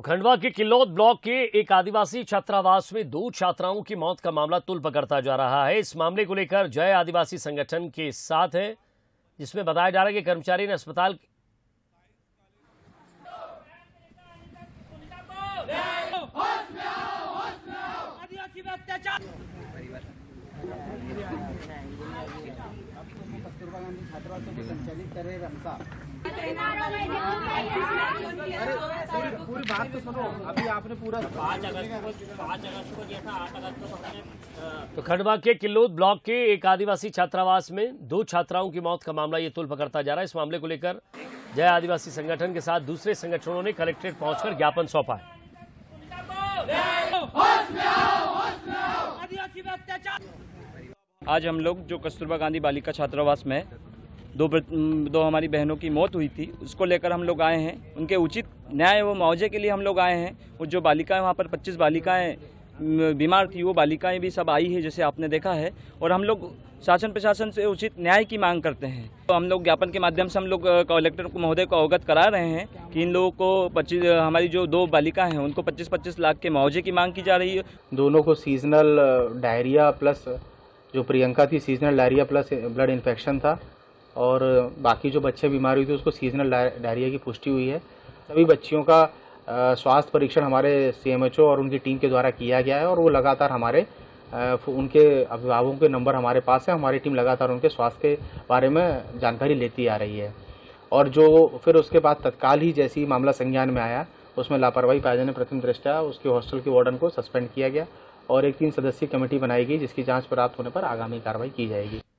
खंडवा के किलौद ब्लॉक के एक आदिवासी छात्रावास में 2 छात्राओं की मौत का मामला तुल पकड़ता जा रहा है। इस मामले को लेकर जय आदिवासी संगठन के साथ है, जिसमें बताया जा रहा है कि कर्मचारी ने अस्पताल कस्तूरबा गांधी छात्रावास को संचालित करे रमसा। अरे पूरी बात तो सुनो, अभी आपने पूरा 5 अगस्त को जैसा 8 अगस्त को पकड़े। तो खंडवा के किलौद ब्लॉक के एक आदिवासी छात्रावास में 2 छात्राओं की मौत का मामला ये तुल पकड़ता जा रहा है। इस मामले को लेकर जय आदिवासी संगठन के साथ दूसरे संगठनों ने कलेक्ट्रेट पहुंचकर ज्ञापन सौंपा है। आज हम लोग जो कस्तूरबा गांधी बालिका छात्रावास में दो हमारी बहनों की मौत हुई थी, उसको लेकर हम लोग आए हैं। उनके उचित न्याय एवं मुआवजे के लिए हम लोग आए हैं। और जो बालिकाएं वहाँ पर 25 बालिकाएं बीमार थी, वो बालिकाएं भी सब आई है, जैसे आपने देखा है। और हम लोग शासन प्रशासन से उचित न्याय की मांग करते हैं। तो हम लोग ज्ञापन के माध्यम से हम लोग कलेक्टर महोदय को अवगत करा रहे हैं कि इन लोगों को हमारी जो 2 बालिका हैं उनको 25-25 लाख के मुआवजे की मांग की जा रही है। दोनों को सीजनल डायरिया प्लस जो प्रियंका थी seasonal diarrhoea plus blood infection था, और बाकी जो बच्चे बीमार हुए थे उसको सीजनल डायरिया की पुष्टि हुई है। सभी बच्चियों का स्वास्थ्य परीक्षण हमारे CMHO और उनकी टीम के द्वारा किया गया है, और वो लगातार हमारे उनके अभिभावकों के नंबर हमारे पास है। हमारी टीम लगातार उनके स्वास्थ्य के बारे में जानकारी लेती आ रही है, और जो फिर उसके बाद तत्काल ही जैसे ही मामला संज्ञान में आया उसमें लापरवाही पाए जाने प्रथम दृष्टया उसके हॉस्टल के वार्डन को सस्पेंड किया गया, और एक 3 सदस्यीय कमेटी बनाई गई, जिसकी जांच प्राप्त होने पर आगामी कार्रवाई की जाएगी।